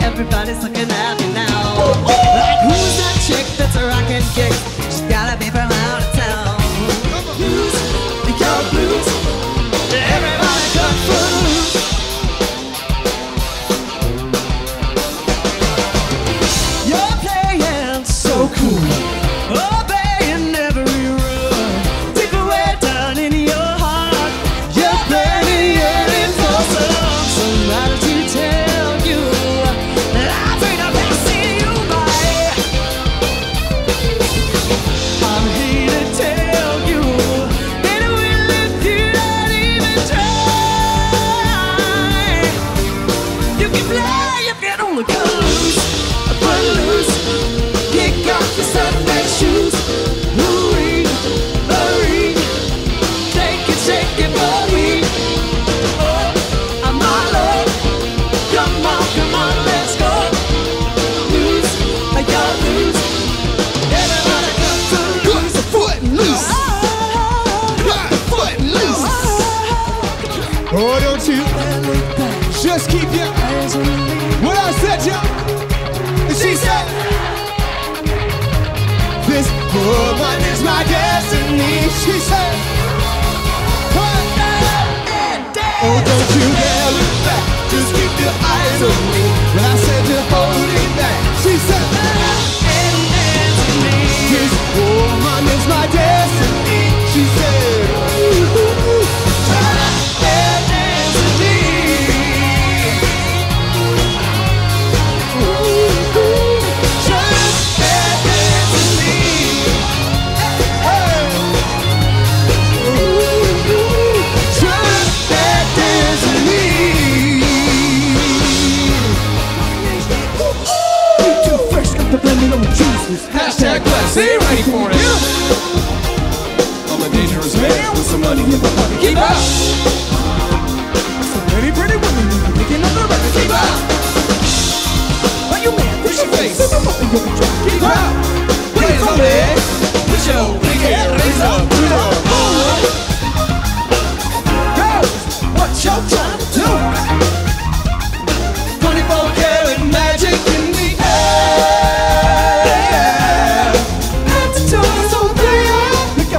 Everybody's looking at me now. Ooh, ooh. Like, who's that chick that's a rockin' kick? She's gotta be from out of town. Blues, they call it blues. Everybody got blues. You're playing so cool, obeying every rule. Deep away down in your heart, you're burning yearning for some. Somebody to tell you. Oh, don't you look back. Just keep your eyes on me. When I said you, and she said, this woman is my destiny. She said, oh, don't you dare look back. Just keep your eyes on me. When I said you're holding back, she said, this woman is my destiny. She said, hashtag classy, ready for it. Yeah. I'm a dangerous man with some money in my pocket. Keep up. So many pretty women making up the record. Keep up. Are you mad? Push your face. Keep up. Wait for me. Push your big head. Raise up. Girls, what y'all trying to do? 24 karat magic in the air.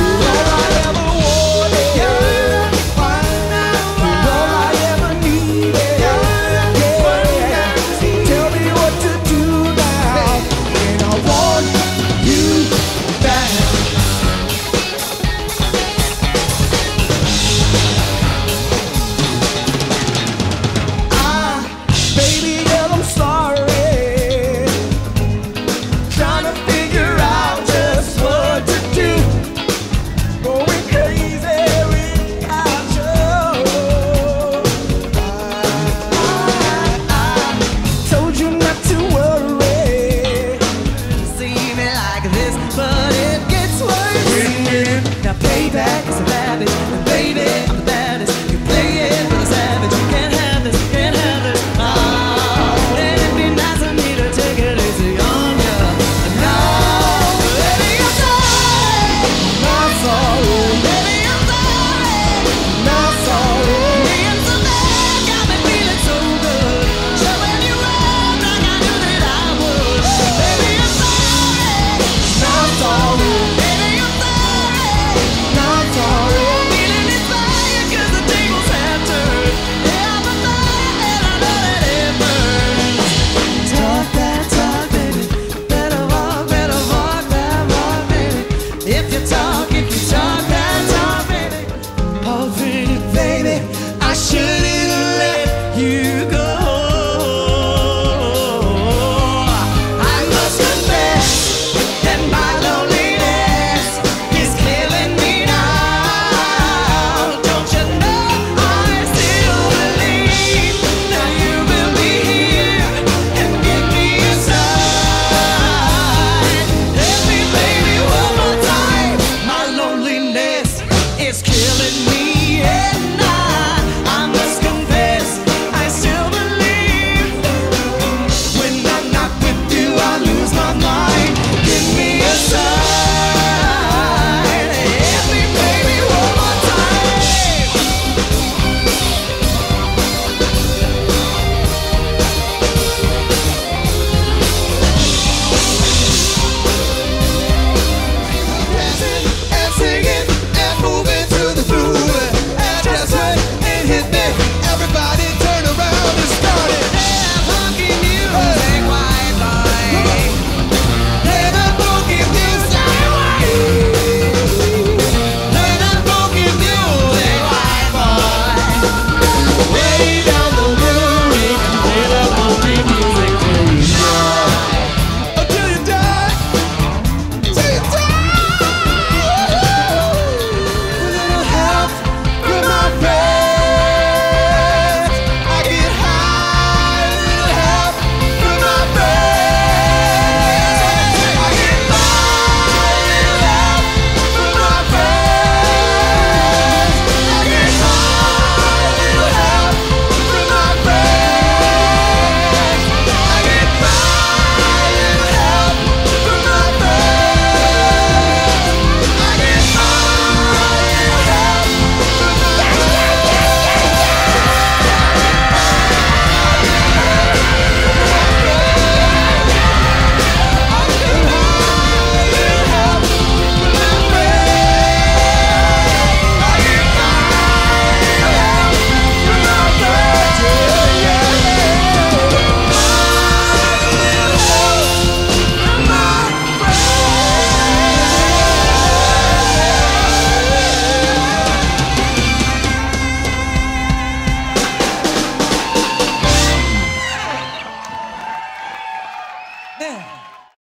All I ever wanted, yeah. All I ever needed, yeah. Tell me what to do now, and I want you back. Figure out just feeling me.